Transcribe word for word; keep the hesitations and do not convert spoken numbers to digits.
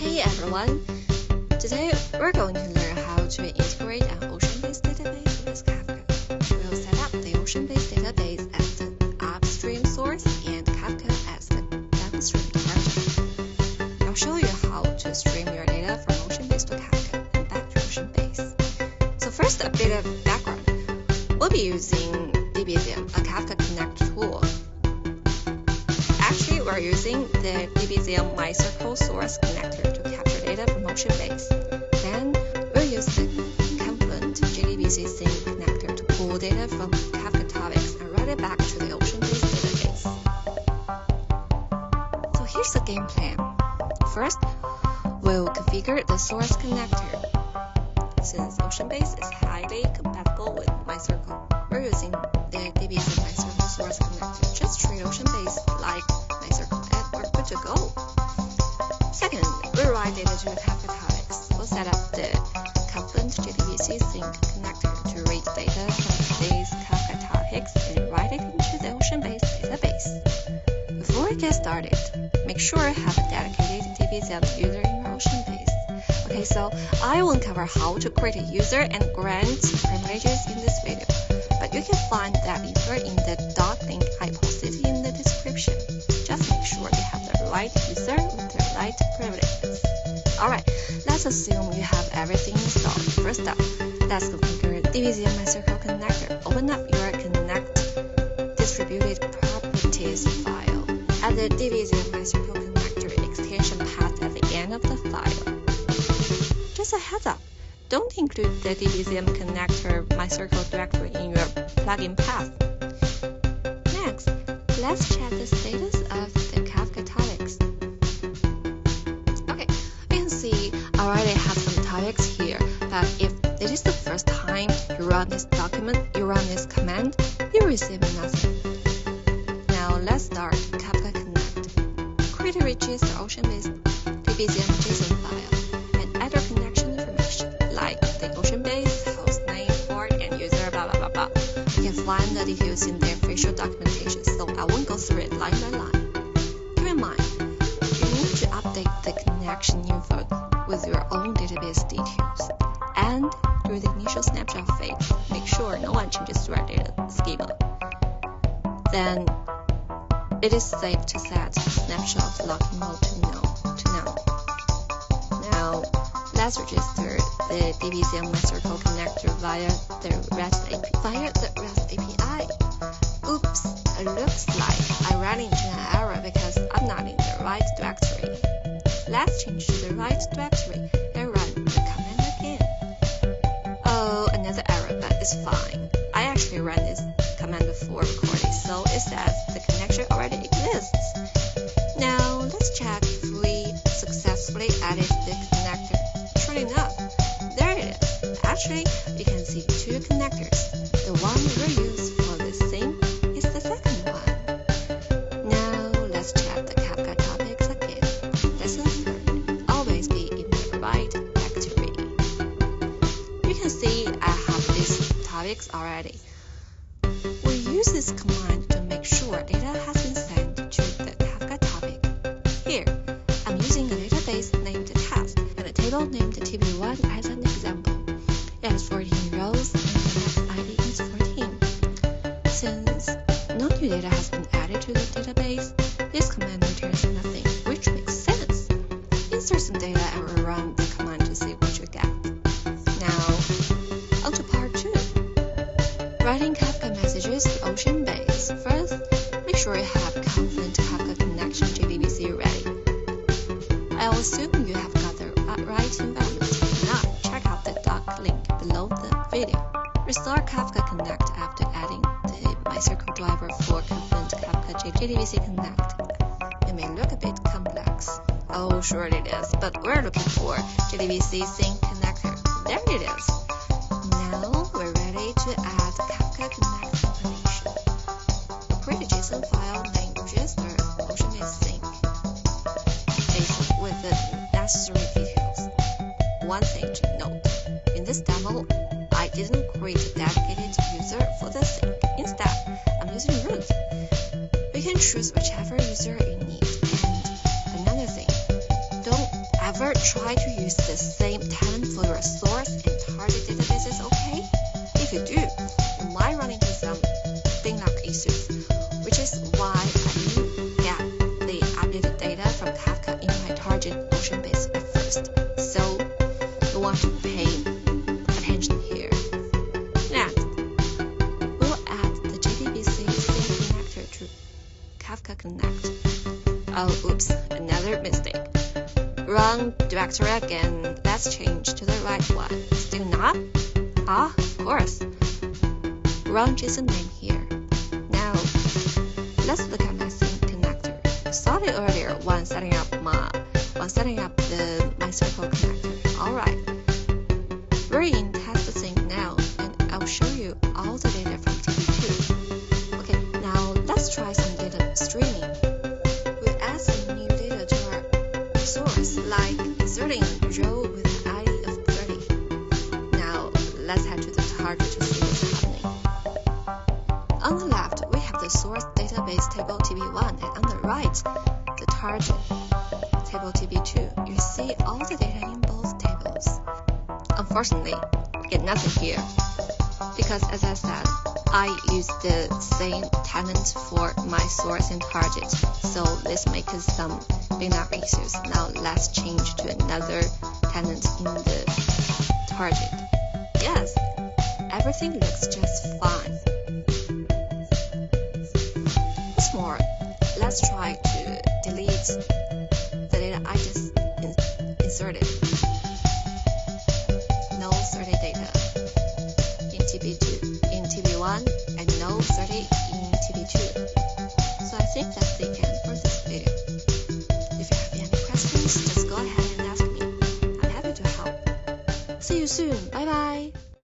Hey everyone! Today we're going to learn how to integrate an OceanBase database with Kafka. We'll set up the OceanBase database as the upstream source and Kafka as the downstream department. I'll show you how to stream your data from OceanBase to Kafka and back to OceanBase. So first, a bit of background. We'll be using D B Z M, a Kafka Connect tool. Actually, we're using the D B Z M MyCircle source connector to capture data from OceanBase. Then, we'll use the Confluent J D B C sync connector to pull data from Kafka topics and write it back to the OceanBase database. So here's the game plan. First, we'll configure the source connector. Since OceanBase is highly compatible with MyCircle, we're using the D B Z M MyCircle source connector. Just treat OceanBase like to go. Second, we write data to the Kafka topics. We'll set up the Confluent J D B C sync connector to read data from these Kafka topics and write it into the OceanBase database. Before we get started, make sure you have a dedicated D B Z M user in your OceanBase. Okay, so I won't cover how to create a user and grant privileges in this video, but you can find that info in the .link I posted in the description. Just make sure you have the right user with the right privileges. Alright, let's assume you have everything installed. First up, let's configure D B Z MyCircle connector. Open up your Connect Distributed Properties file. Add the D B Z MyCircle connector extension path at the end of the file. Just a heads up, don't include the D B Z connector MyCircle directory in your plugin path. Next, let's check the status of the Kafka topics. Okay, you can see I already have some topics here, but if it is the first time you run this document, you run this command, you receive nothing. Now let's start Kafka Connect. Create a register OceanBase D B Z M JSON file and add your connection information like the OceanBase, host name, port, and user, blah blah blah blah. You can find the details in their official documentation, so I won't go through it line by line. Keep in mind, you need to update the connection info with your own database details. And during the initial snapshot phase, make sure no one changes your data schema. Then, it is safe to set snapshot lock mode to no. To no. Now, let's register the D B Z M MyCircle connector via the REST A P I. Via the REST A P I. Oops, it looks like I ran into an error because I'm not in the right directory. Let's change to the right directory and run the command again. Oh, another error, but it's fine. I actually ran this command before recording, so it says the connection already exists. Now let's check if we successfully added the connector. Sure enough, there it is. Actually, you can see two connectors. The one we'll use for this thing is the second one. Now let's check the Kafka topics again. Lesson third, always be in the right directory. You can see I have these topics already. We'll use this command to make sure data has been sent to the Kafka topic. Here, I'm using a database named test and a table named T B one as an example. It has fourteen rows and the max I D is fourteen. Since no new data has been added to the database, this command returns nothing, which makes sense. Insert some data and run the command to see what you get. Now, on to part two. Writing Kafka messages to OceanBase. First, make sure you have Confluent Kafka Connection J D B C ready. I'll assume you have got the right environment. Below the video. Restore Kafka Connect after adding the MyCircle driver for Confluent Kafka J D B C Connect. It may look a bit complex. Oh, sure it is, but we're looking for J D B C sync connector. There it is. Now we're ready to add Kafka Connect information. Create a JSON file named register OceanBase sync with the necessary details. One thing to note. In this demo, I didn't create a dedicated user for the sync. Instead, I'm using root. You can choose whichever user you need. And another thing, don't ever However, try to use the same tenant for your source and target databases, okay? If you do, you might run into some binlock issues, which is why I didn't get the updated data from Kafka in my target OceanBase at first. So, you want to pay attention here. Next, we'll add the J D B C sync connector to Kafka Connect. Oh, oops, another mistake. Wrong directory again. Let's change to the right one. Still not? Ah, of course. Wrong JSON name here. Now, let's look at my sync connector. I saw it earlier when setting up my when setting up the MyCircle connector. Alright. We're in test sync now, and I'll show you all the data from T V two. Okay, now let's try some data streaming. We add some new data to our source, like inserting a row with an I D of thirty. Now let's head to the target to see what's happening. On the left, we have the source database table T B one, and on the right, the target table T B two. You see all the data in both tables. Unfortunately, we get nothing here, because as I said, I use the same tenant for my source and target, so this makes some binary issues. Now let's change to another tenant in the target. Yes, everything looks just fine. More, let's try to delete the data I just inserted. No thirty data in T B two, in T B one, and no thirty in T B two. So I think that's the end for this video. If you have any questions, just go ahead and ask me. I'm happy to help. See you soon. Bye bye.